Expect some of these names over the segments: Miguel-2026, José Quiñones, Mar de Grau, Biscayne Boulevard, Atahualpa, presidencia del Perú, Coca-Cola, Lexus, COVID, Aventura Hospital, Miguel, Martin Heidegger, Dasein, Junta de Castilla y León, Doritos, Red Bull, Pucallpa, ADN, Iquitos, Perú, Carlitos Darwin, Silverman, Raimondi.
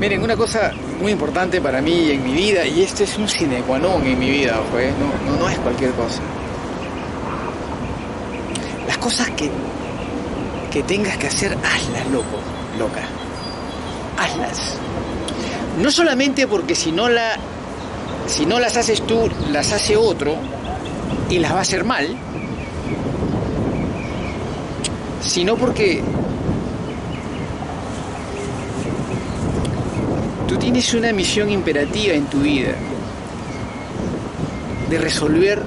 Miren, una cosa muy importante para mí en mi vida, y esto es un sine qua non en mi vida, ojo, no es cualquier cosa. Las cosas que tengas que hacer, hazlas, loco, loca. Hazlas. No solamente porque si no las haces tú, las hace otro y las va a hacer mal, sino porque tú tienes una misión imperativa en tu vida de resolver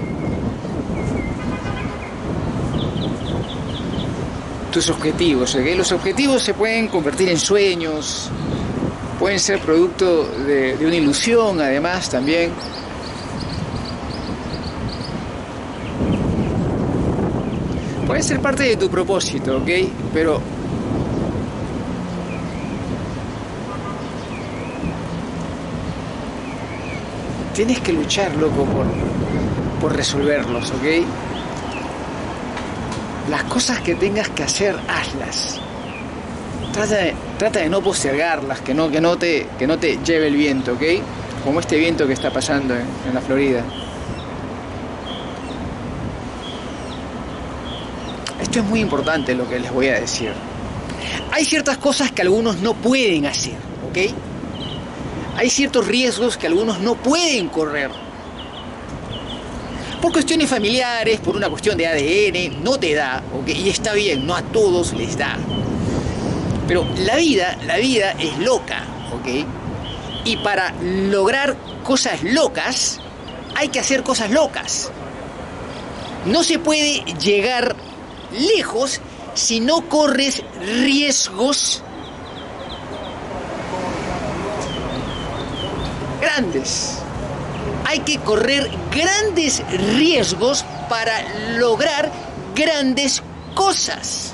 tus objetivos. ¿Okay? Los objetivos se pueden convertir en sueños, pueden ser producto de una ilusión, además, también. Pueden ser parte de tu propósito, ¿ok? Pero tienes que luchar, loco, por resolverlos, ¿ok? Las cosas que tengas que hacer, hazlas. Trata de no postergarlas, que no te lleve el viento, ¿ok? Como este viento que está pasando en la Florida. Esto es muy importante lo que les voy a decir. Hay ciertas cosas que algunos no pueden hacer, ¿ok? Hay ciertos riesgos que algunos no pueden correr. Por cuestiones familiares, por una cuestión de ADN, no te da, ¿ok? Y está bien, no a todos les da. Pero la vida es loca, ¿ok? Y para lograr cosas locas, hay que hacer cosas locas. No se puede llegar lejos si no corres riesgos grandes. Hay que correr grandes riesgos para lograr grandes cosas.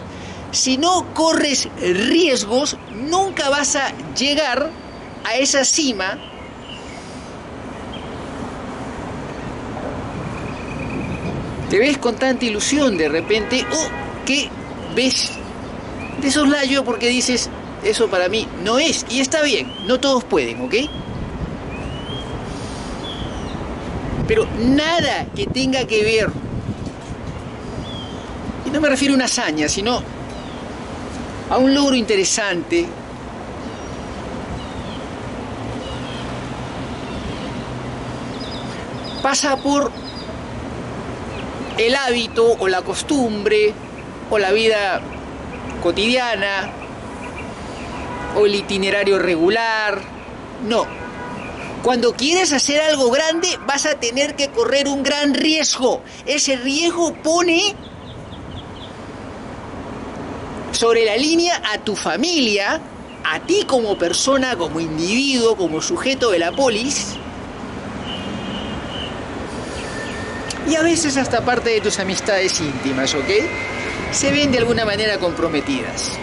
Si no corres riesgos, nunca vas a llegar a esa cima que ves con tanta ilusión de repente, o que ves de soslayo porque dices, eso para mí no es. Y está bien, no todos pueden, ¿ok? Pero nada que tenga que ver, y no me refiero a una hazaña, sino a un logro interesante, pasa por el hábito o la costumbre o la vida cotidiana o el itinerario regular. No. Cuando quieres hacer algo grande, vas a tener que correr un gran riesgo. Ese riesgo pone sobre la línea a tu familia, a ti como persona, como individuo, como sujeto de la polis, y a veces hasta parte de tus amistades íntimas, ¿ok? Se ven de alguna manera comprometidas.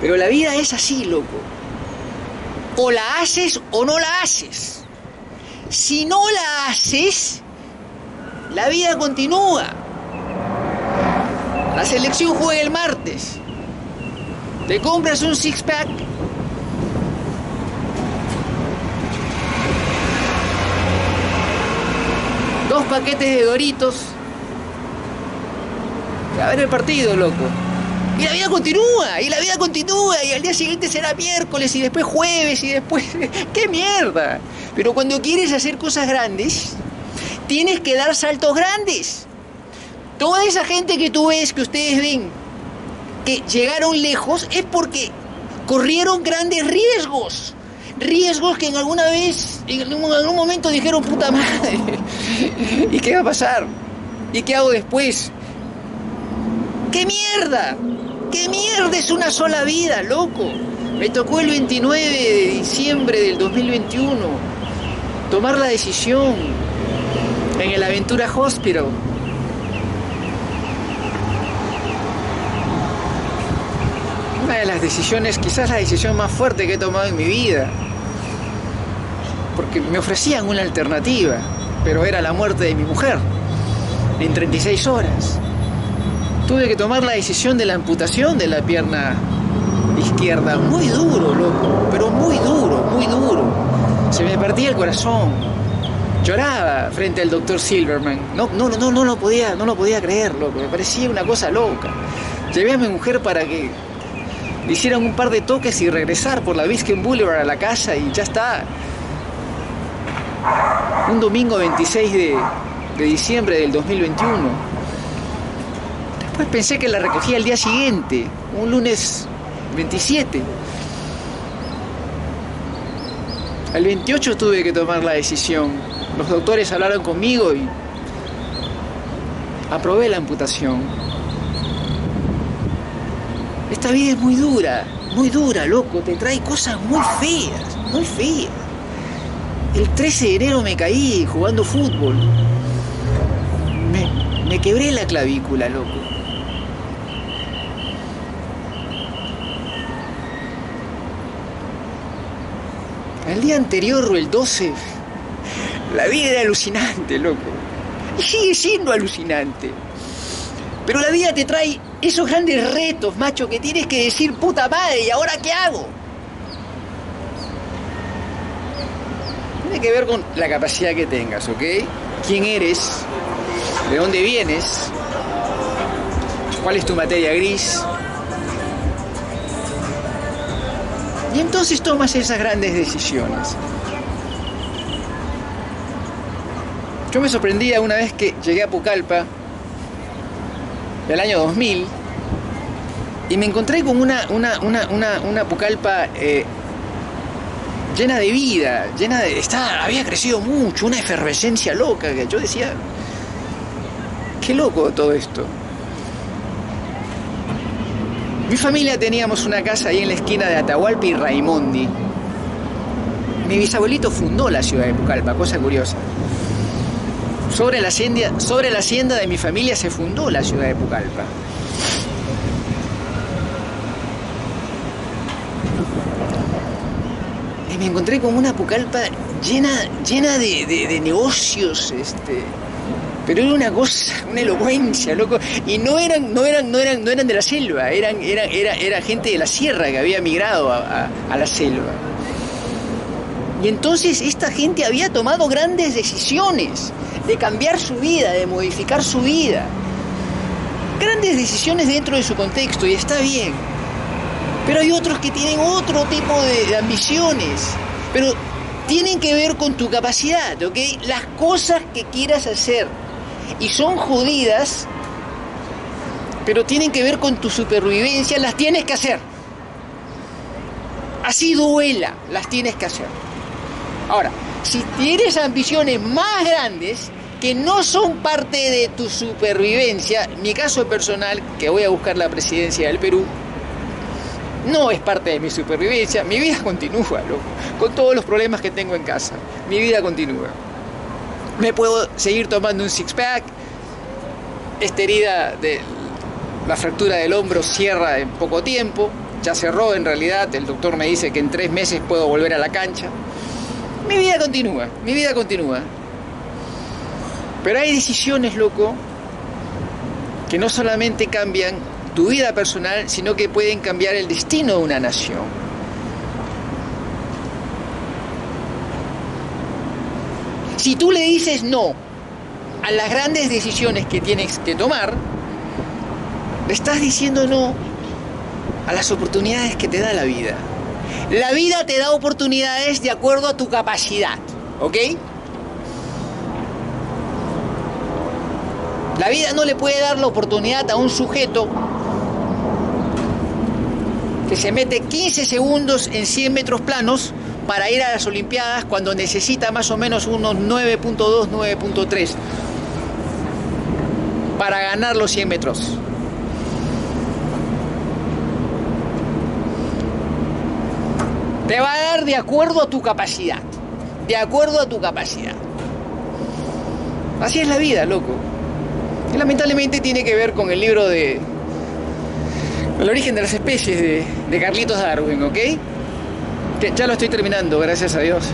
Pero la vida es así, loco. O la haces o no la haces. Si no la haces, la vida continúa. La selección juega el martes. Te compras un six-pack. Dos paquetes de Doritos. A ver el partido, loco. Y la vida continúa, y la vida continúa, y al día siguiente será miércoles, y después jueves, y después... ¡Qué mierda! Pero cuando quieres hacer cosas grandes, tienes que dar saltos grandes. Toda esa gente que tú ves, que ustedes ven, que llegaron lejos, es porque corrieron grandes riesgos. Riesgos que en algún momento dijeron, puta madre, ¿y qué va a pasar? ¿Y qué hago después? ¡Qué mierda! ¡Qué mierda! Es una sola vida, loco. Me tocó el 29 de diciembre del 2021 tomar la decisión en el Aventura Hospital. Una de las decisiones, quizás la decisión más fuerte que he tomado en mi vida, porque me ofrecían una alternativa, pero era la muerte de mi mujer en 36 horas. tuve que tomar la decisión de la amputación de la pierna izquierda. Muy duro, loco, pero muy duro, muy duro. Se me partía el corazón. Lloraba frente al doctor Silverman. No lo podía creer, loco. Me parecía una cosa loca. Llevé a mi mujer para que le hicieran un par de toques y regresar por la Biscayne Boulevard a la casa y ya está. Un domingo 26 de diciembre del 2021. Después pensé que la recogía al día siguiente, un lunes 27. Al 28 tuve que tomar la decisión. Los doctores hablaron conmigo y aprobé la amputación. Esta vida es muy dura, loco. Te trae cosas muy feas, muy feas. El 13 de enero me caí jugando fútbol. Me quebré la clavícula, loco. El día anterior, el 12, la vida era alucinante, loco. Y sigue siendo alucinante. Pero la vida te trae esos grandes retos, macho, que tienes que decir, puta madre, ¿y ahora qué hago? Tiene que ver con la capacidad que tengas, ¿ok? ¿Quién eres? ¿De dónde vienes? ¿Cuál es tu materia gris? Y entonces tomas esas grandes decisiones. Yo me sorprendía una vez que llegué a Pucallpa, el año 2000, y me encontré con una Pucallpa llena de vida, llena de... había crecido mucho, una efervescencia loca, que yo decía... Qué loco todo esto. Mi familia teníamos una casa ahí en la esquina de Atahualpa y Raimondi. Mi bisabuelito fundó la ciudad de Pucallpa, cosa curiosa. Sobre la hacienda de mi familia se fundó la ciudad de Pucallpa. Y me encontré con una Pucallpa llena de negocios, Pero era una cosa, una elocuencia, loco. Y no eran de la selva, era gente de la sierra que había emigrado a la selva. Y entonces esta gente había tomado grandes decisiones de cambiar su vida, de modificar su vida. Grandes decisiones dentro de su contexto, y está bien. Pero hay otros que tienen otro tipo de ambiciones. Pero tienen que ver con tu capacidad, ¿ok? Las cosas que quieras hacer. Y son jodidas, pero tienen que ver con tu supervivencia, las tienes que hacer. Así duela, las tienes que hacer. Ahora, si tienes ambiciones más grandes que no son parte de tu supervivencia, en mi caso personal, que voy a buscar la presidencia del Perú, no es parte de mi supervivencia, mi vida continúa, loco, con todos los problemas que tengo en casa, mi vida continúa. Me puedo seguir tomando un six-pack. Esta herida de la fractura del hombro cierra en poco tiempo. Ya cerró en realidad. El doctor me dice que en 3 meses puedo volver a la cancha. Mi vida continúa. Mi vida continúa. Pero hay decisiones, loco, que no solamente cambian tu vida personal, sino que pueden cambiar el destino de una nación. Si tú le dices no a las grandes decisiones que tienes que tomar, le estás diciendo no a las oportunidades que te da la vida. La vida te da oportunidades de acuerdo a tu capacidad, ¿ok? La vida no le puede dar la oportunidad a un sujeto que se mete 15 segundos en 100 metros planos para ir a las Olimpiadas cuando necesita más o menos unos 9.2, 9.3 para ganar los 100 metros. Te va a dar de acuerdo a tu capacidad, de acuerdo a tu capacidad. Así es la vida, loco. Y lamentablemente tiene que ver con el libro de El origen de las especies de Carlitos Darwin, ¿ok? Que ya lo estoy terminando, gracias a Dios.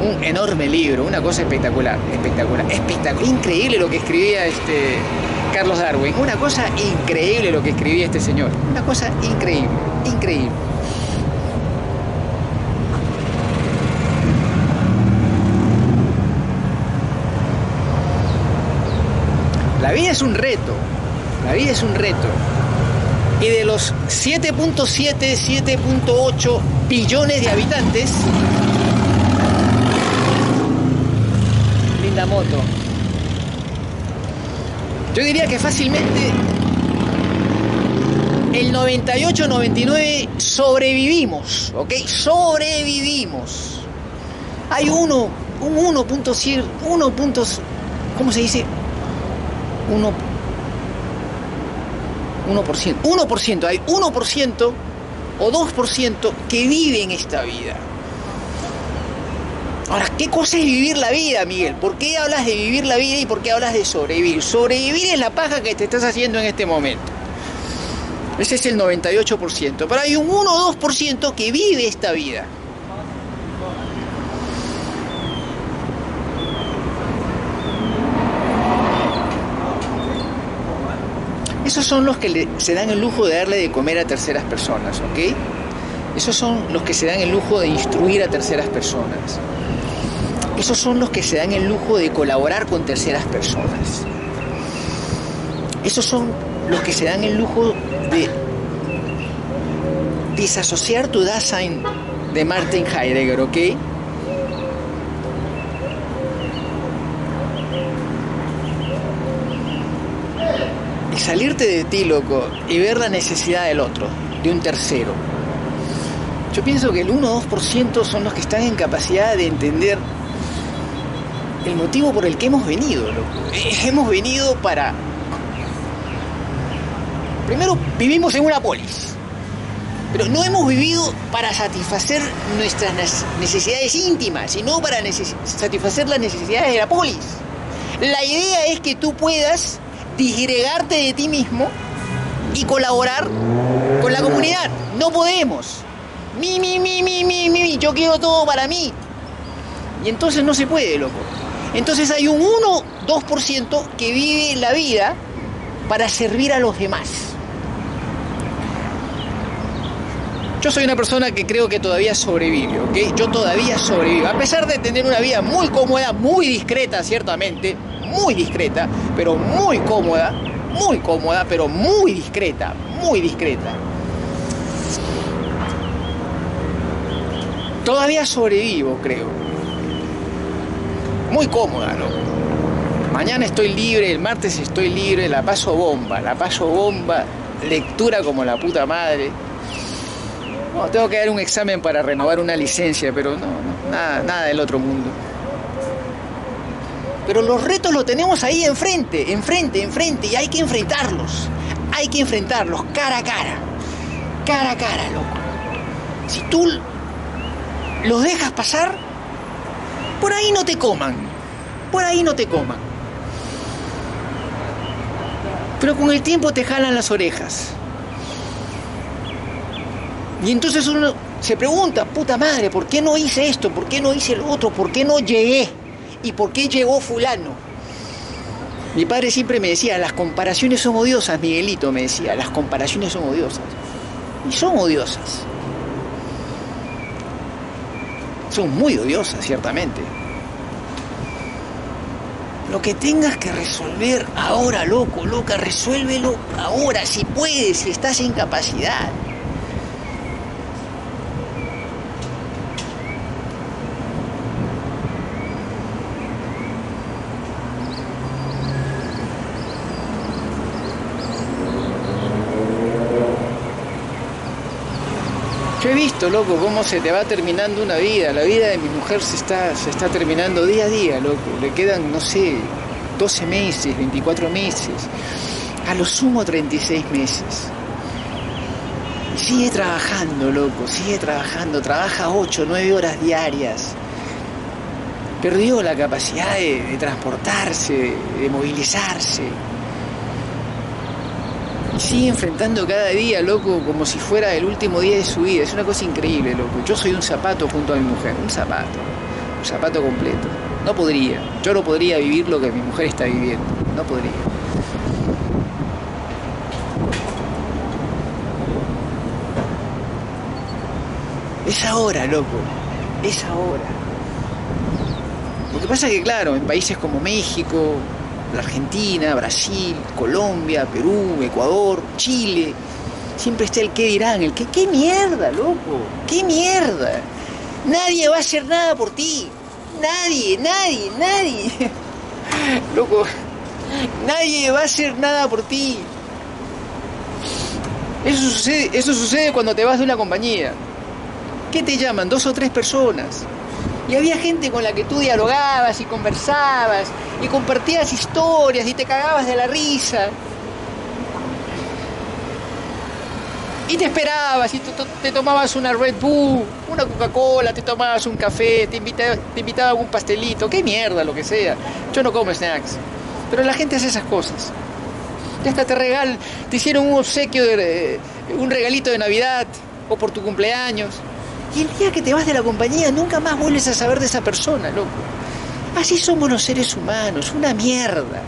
Un enorme libro, una cosa espectacular, espectacular, espectacular. Increíble lo que escribía Carlos Darwin. Una cosa increíble lo que escribía este señor. Una cosa increíble, increíble. La vida es un reto, la vida es un reto. Y de los 7.7, 7.8 billones de habitantes... Linda moto. Yo diría que fácilmente el 98, 99 sobrevivimos, ¿ok? Sobrevivimos. Hay uno, un 1.7, 1. ¿Cómo se dice? 1%. 1%, hay 1% o 2% que viven esta vida. Ahora, ¿qué cosa es vivir la vida, Miguel? ¿Por qué hablas de vivir la vida y por qué hablas de sobrevivir? Sobrevivir es la paja que te estás haciendo en este momento. Ese es el 98%. Pero hay un 1 o 2% que vive esta vida. Esos son los que se dan el lujo de darle de comer a terceras personas, ¿ok? Esos son los que se dan el lujo de instruir a terceras personas. Esos son los que se dan el lujo de colaborar con terceras personas. Esos son los que se dan el lujo de desasociar tu Dasein de Martin Heidegger, ¿ok? Y salirte de ti, loco, y ver la necesidad del otro, de un tercero. Yo pienso que el 1 o 2% son los que están en capacidad de entender el motivo por el que hemos venido, loco. Hemos venido para... Primero, vivimos en una polis, pero no hemos vivido para satisfacer nuestras necesidades íntimas, sino para satisfacer las necesidades de la polis. La idea es que tú puedas disgregarte de ti mismo y colaborar con la comunidad. No podemos. Mi, yo quiero todo para mí. Y entonces no se puede, loco. Entonces hay un 1, 2% que vive la vida para servir a los demás. Yo soy una persona que creo que todavía sobrevive, ¿ok? Yo todavía sobrevivo. A pesar de tener una vida muy cómoda, muy discreta, ciertamente, muy discreta, pero muy cómoda, pero muy discreta, muy discreta. Todavía sobrevivo, creo. Muy cómoda, ¿no? Mañana estoy libre, el martes estoy libre, la paso bomba, lectura como la puta madre. No, tengo que dar un examen para renovar una licencia, pero no, nada del otro mundo. Pero los retos los tenemos ahí enfrente, y hay que enfrentarlos. Hay que enfrentarlos cara a cara, loco. Si tú los dejas pasar, por ahí no te coman. Pero con el tiempo te jalan las orejas. Y entonces uno se pregunta, puta madre, ¿por qué no hice esto? ¿Por qué no hice lo otro? ¿Por qué no llegué? ¿Y por qué llegó fulano? Mi padre siempre me decía, las comparaciones son odiosas, Miguelito, me decía, las comparaciones son odiosas. Y son odiosas. Son muy odiosas, ciertamente. Lo que tengas que resolver ahora, loco, loca, resuélvelo ahora, si puedes, si estás en capacidad. Yo he visto, loco, cómo se te va terminando una vida. La vida de mi mujer se está terminando día a día, loco. Le quedan, no sé, 12 meses, 24 meses, a lo sumo 36 meses. Y sigue trabajando, loco, sigue trabajando. Trabaja 8, 9 horas diarias. Perdió la capacidad de transportarse, de movilizarse. Y sigue enfrentando cada día, loco, como si fuera el último día de su vida. Es una cosa increíble, loco. Yo soy un zapato junto a mi mujer. Un zapato completo. No podría. Yo no podría vivir lo que mi mujer está viviendo. No podría. Es ahora, loco. Es ahora. Lo que pasa es que, claro, en países como México, la Argentina, Brasil, Colombia, Perú, Ecuador, Chile, siempre está el qué dirán, el qué. ¡Qué mierda, loco! ¡Qué mierda! Nadie va a hacer nada por ti. Nadie, nadie, nadie. Loco, nadie va a hacer nada por ti. Eso sucede cuando te vas de una compañía. ¿Qué te llaman? 2 o 3 personas. Y había gente con la que tú dialogabas y conversabas y compartías historias y te cagabas de la risa. Y te esperabas y te tomabas una Red Bull, una Coca-Cola, te tomabas un café, te invitaba a un pastelito, qué mierda, lo que sea. Yo no como snacks, pero la gente hace esas cosas. Y hasta te hicieron un obsequio, un regalito de Navidad o por tu cumpleaños. Y el día que te vas de la compañía nunca más vuelves a saber de esa persona, loco. Así somos los seres humanos, una mierda.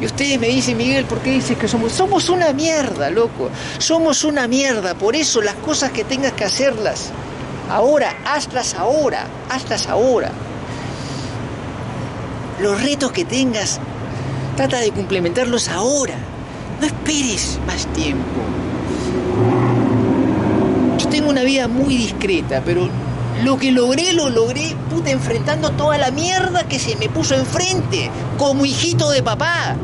Y ustedes me dicen, Miguel, ¿por qué dices que somos? Somos una mierda, loco. Somos una mierda. Por eso las cosas que tengas que hacerlas ahora, hazlas ahora, hazlas ahora. Los retos que tengas, trata de complementarlos ahora. No esperes más tiempo. Yo tengo una vida muy discreta, pero lo que logré, puta, enfrentando toda la mierda que se me puso enfrente, como hijito de papá.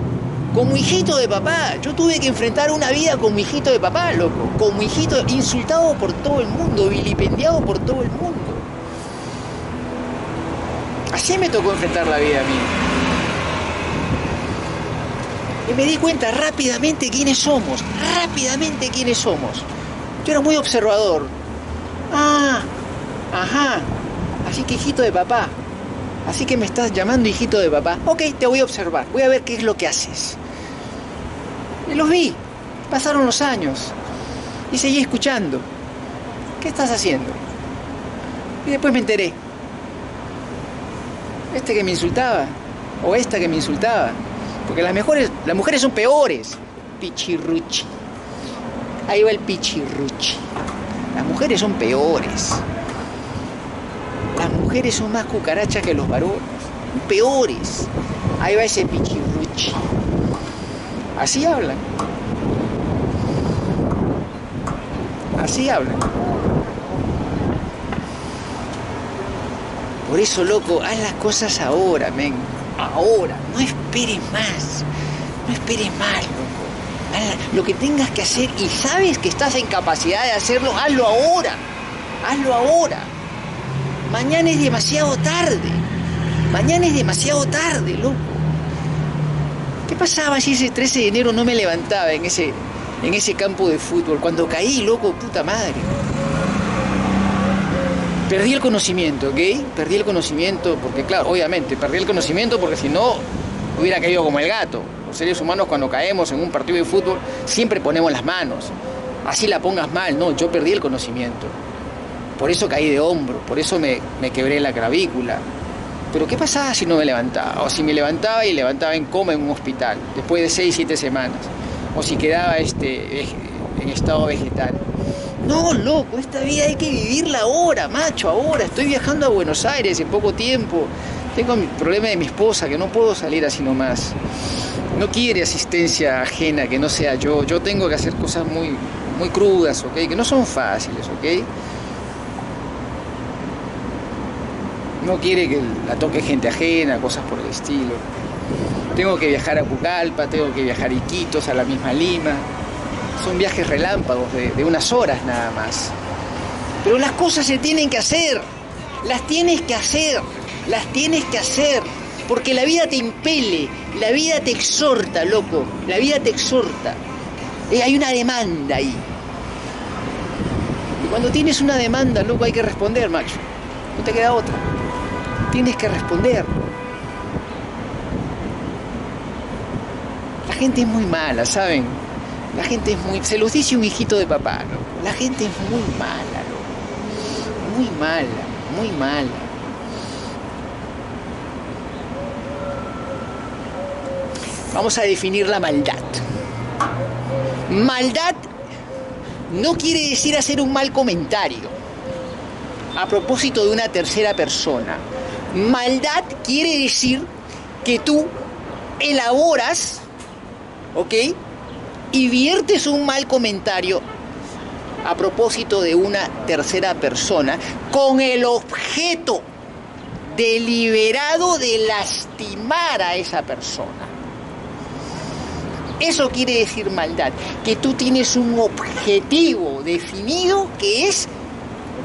Como hijito de papá, yo tuve que enfrentar una vida como hijito de papá, loco. Como hijito, insultado por todo el mundo, vilipendiado por todo el mundo. Así me tocó enfrentar la vida a mí. Y me di cuenta rápidamente quiénes somos. Rápidamente quiénes somos. Yo era muy observador. Ah, ajá. Así que hijito de papá. Así que me estás llamando hijito de papá. Ok, te voy a observar. Voy a ver qué es lo que haces. Y los vi. Pasaron los años. Y seguí escuchando. ¿Qué estás haciendo? Y después me enteré. Este que me insultaba. O esta que me insultaba. Porque las mujeres son peores. Pichirruchi. Ahí va el pichirruchi. Las mujeres son peores. Las mujeres son más cucarachas que los varones, peores. Ahí va ese pichirruchi. Así hablan. Así hablan. Por eso, loco, haz las cosas ahora, men. Ahora. No esperes más. No esperes más, loco. Haz lo que tengas que hacer y sabes que estás en capacidad de hacerlo, hazlo ahora. Hazlo ahora. Mañana es demasiado tarde. Mañana es demasiado tarde, loco. ¿Qué pasaba si ese 13 de enero no me levantaba en ese campo de fútbol? Cuando caí, loco, puta madre. Perdí el conocimiento, ¿ok? Perdí el conocimiento porque, claro, obviamente, perdí el conocimiento porque si no hubiera caído como el gato. Los seres humanos cuando caemos en un partido de fútbol siempre ponemos las manos. Así la pongas mal, no, yo perdí el conocimiento. Por eso caí de hombro, por eso me quebré la clavícula. Pero ¿qué pasaba si no me levantaba? O si me levantaba y levantaba en coma en un hospital, después de 6 o 7 semanas. O si quedaba en estado vegetal. No, loco, esta vida hay que vivirla ahora, macho, ahora. Estoy viajando a Buenos Aires en poco tiempo. Tengo el problema de mi esposa, que no puedo salir así nomás. No quiere asistencia ajena, que no sea yo. Yo tengo que hacer cosas muy, muy crudas, ¿ok? Que no son fáciles, ¿ok? No quiere que la toque gente ajena, cosas por el estilo. Tengo que viajar a Pucallpa, tengo que viajar a Iquitos, a la misma Lima. Son viajes relámpagos de unas horas nada más. Pero las cosas se tienen que hacer. Las tienes que hacer. Las tienes que hacer. Porque la vida te impele. La vida te exhorta, loco. La vida te exhorta. Hay una demanda ahí. Y cuando tienes una demanda, loco, hay que responder, macho. No te queda otra. Tienes que responder. La gente es muy mala, ¿saben? La gente es muy... Se los dice un hijito de papá, ¿no? La gente es muy mala, ¿no? Muy mala, muy mala. Vamos a definir la maldad. Maldad no quiere decir hacer un mal comentario. a propósito de una tercera persona. Maldad quiere decir que tú elaboras, ¿ok?, y viertes un mal comentario a propósito de una tercera persona con el objeto deliberado de lastimar a esa persona. Eso quiere decir maldad, que tú tienes un objetivo definido que es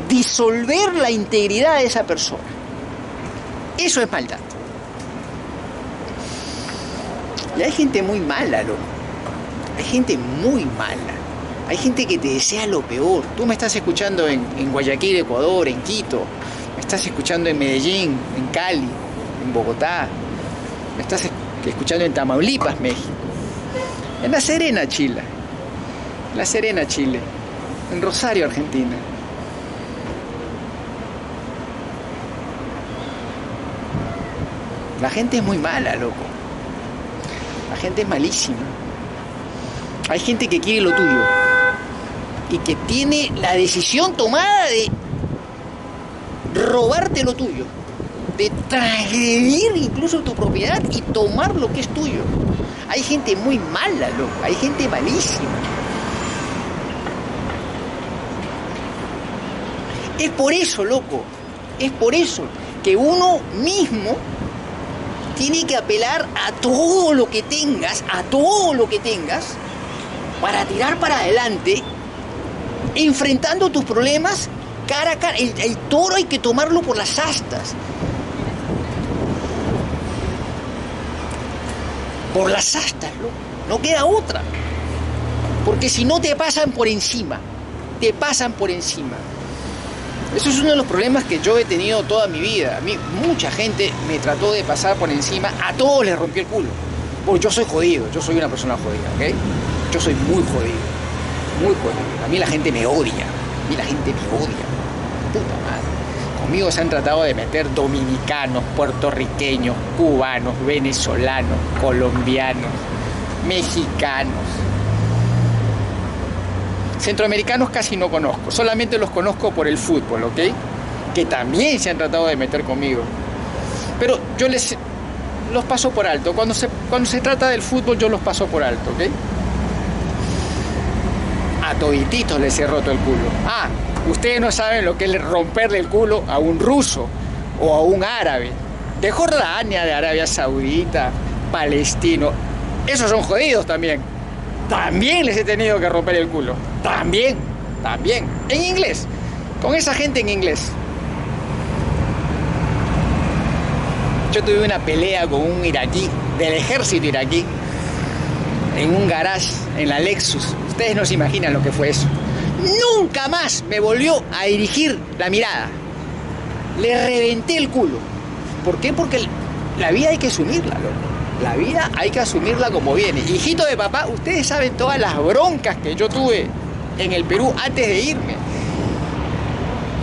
disolver la integridad de esa persona. Eso es maldad. Y hay gente muy mala, loco. Hay gente muy mala. Hay gente que te desea lo peor. Tú me estás escuchando en Guayaquil, Ecuador, en Quito. Me estás escuchando en Medellín, en Cali, en Bogotá. Me estás escuchando en Tamaulipas, México. En La Serena, Chile. La Serena, Chile. En Rosario, Argentina. La gente es muy mala, loco. La gente es malísima. Hay gente que quiere lo tuyo y que tiene la decisión tomada de robarte lo tuyo, de transgredir incluso tu propiedad y tomar lo que es tuyo. Hay gente muy mala, loco. Hay gente malísima. Es por eso, loco, es por eso que uno mismo tiene que apelar a todo lo que tengas, a todo lo que tengas, para tirar para adelante, enfrentando tus problemas cara a cara. El toro hay que tomarlo por las astas. Por las astas, loco. No queda otra. Porque si no te pasan por encima. Te pasan por encima. Eso es uno de los problemas que yo he tenido toda mi vida. A mí mucha gente me trató de pasar por encima. A todos les rompió el culo. Porque yo soy jodido. Yo soy una persona jodida, ¿ok? Yo soy muy jodido. Muy jodido. A mí la gente me odia. A mí la gente me odia. Puta madre. Conmigo se han tratado de meter dominicanos, puertorriqueños, cubanos, venezolanos, colombianos, mexicanos. Centroamericanos casi no conozco, solamente los conozco por el fútbol, ¿ok? Que también se han tratado de meter conmigo. Pero yo los paso por alto. Cuando se trata del fútbol, yo los paso por alto, ¿ok? A todititos les he roto el culo. Ah, ustedes no saben lo que es romperle el culo a un ruso o a un árabe. De Jordania, de Arabia Saudita, palestino. Esos son jodidos también. También les he tenido que romper el culo. También. En inglés. Con esa gente en inglés. Yo tuve una pelea con un iraquí, del ejército iraquí, en un garage, en la Lexus. Ustedes no se imaginan lo que fue eso. Nunca más me volvió a dirigir la mirada. Le reventé el culo. ¿Por qué? Porque la vida hay que asumirla, loco. La vida hay que asumirla como viene. Hijito de papá, ustedes saben todas las broncas que yo tuve en el Perú antes de irme.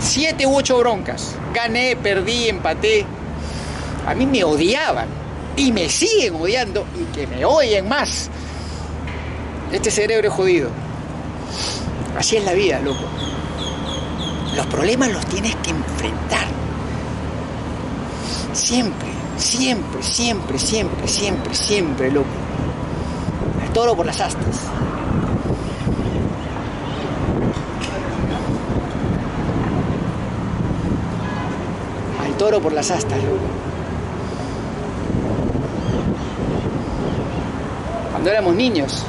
7 u 8 broncas. Gané, perdí, empaté. A mí me odiaban. Y me siguen odiando. Y que me odien más. Este cerebro es jodido. Así es la vida, loco. Los problemas los tienes que enfrentar. Siempre. Siempre, loco. El toro por las astas. Al toro por las astas, loco. Cuando éramos niños,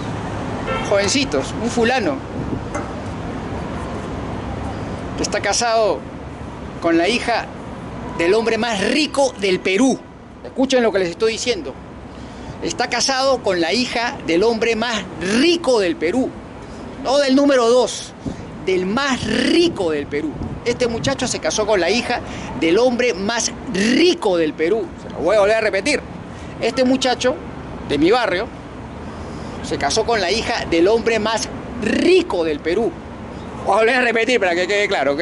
jovencitos, un fulano que está casado con la hija del hombre más rico del Perú. Escuchen lo que les estoy diciendo. Está casado con la hija del hombre más rico del Perú. No del número 2, del más rico del Perú. Este muchacho se casó con la hija del hombre más rico del Perú. Se lo voy a volver a repetir. Este muchacho de mi barrio se casó con la hija del hombre más rico del Perú. Voy a volver a repetir para que quede claro, ¿ok?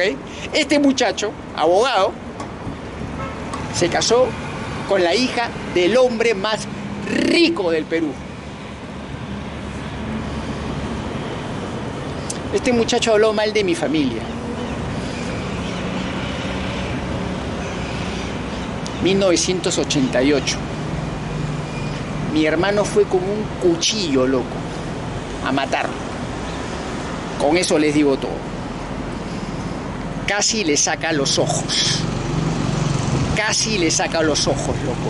Este muchacho, abogado, se casó con la hija del hombre más rico del Perú. Este muchacho habló mal de mi familia. 1988. Mi hermano fue con un cuchillo, loco, a matarlo. Con eso les digo todo. Casi le saca los ojos. Casi le saca los ojos, loco.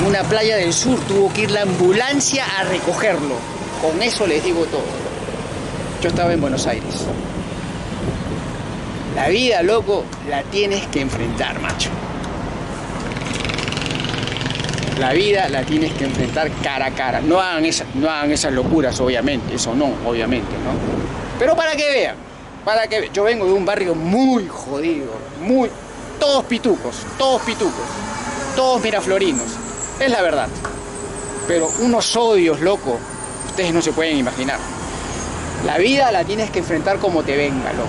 En una playa del sur tuvo que ir la ambulancia a recogerlo. Con eso les digo todo. Yo estaba en Buenos Aires. La vida, loco, la tienes que enfrentar, macho. La vida la tienes que enfrentar cara a cara. No hagan esas locuras, obviamente. Eso no, obviamente, ¿no? Pero para que vean, Yo vengo de un barrio muy jodido, muy... Todos pitucos, todos miraflorinos. Es la verdad. Pero unos odios, loco, ustedes no se pueden imaginar. La vida la tienes que enfrentar como te venga, loco.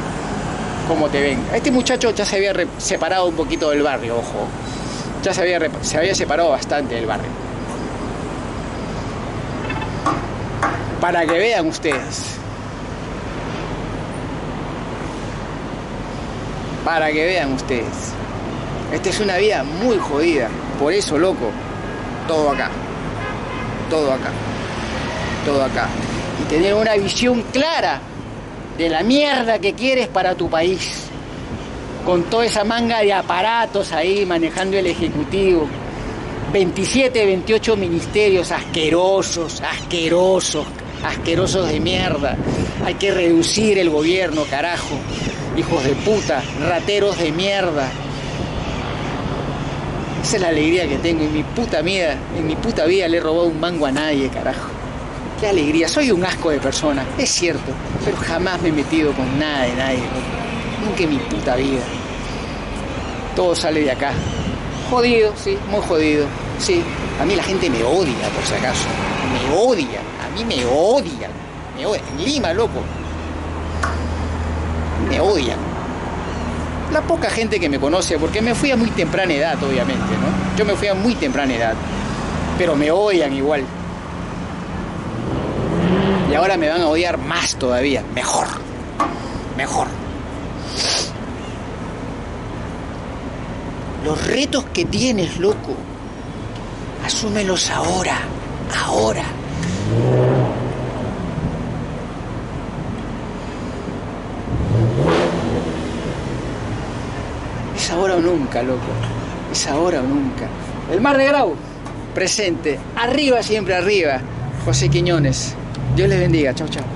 Como te venga. Este muchacho ya se había separado un poquito del barrio, ojo. Ya se había separado bastante del barrio. Para que vean ustedes. Para que vean ustedes. Esta es una vida muy jodida. Por eso, loco, todo acá. Todo acá. Todo acá. Y tener una visión clara de la mierda que quieres para tu país. Con toda esa manga de aparatos ahí manejando el Ejecutivo. 27, 28 ministerios asquerosos de mierda. Hay que reducir el gobierno, carajo. Hijos de puta, rateros de mierda. Esa es la alegría que tengo. En mi puta vida le he robado un mango a nadie, carajo. Qué alegría. Soy un asco de persona, es cierto, pero jamás me he metido con nada de nadie, loco. Nunca en mi puta vida. Todo sale de acá. Jodido, sí, muy jodido. Sí, a mí la gente me odia, por si acaso. Me odia, a mí me odian. Me odian. En Lima, loco. Me odian. La poca gente que me conoce, porque me fui a muy temprana edad, obviamente, ¿no? Yo me fui a muy temprana edad. Pero me odian igual. Y ahora me van a odiar más todavía. Mejor. Mejor. Los retos que tienes, loco, asúmelos ahora, ahora. Es ahora o nunca, loco, es ahora o nunca. El Mar de Grau, presente, arriba, siempre arriba. José Quiñones, Dios les bendiga, chao, chao.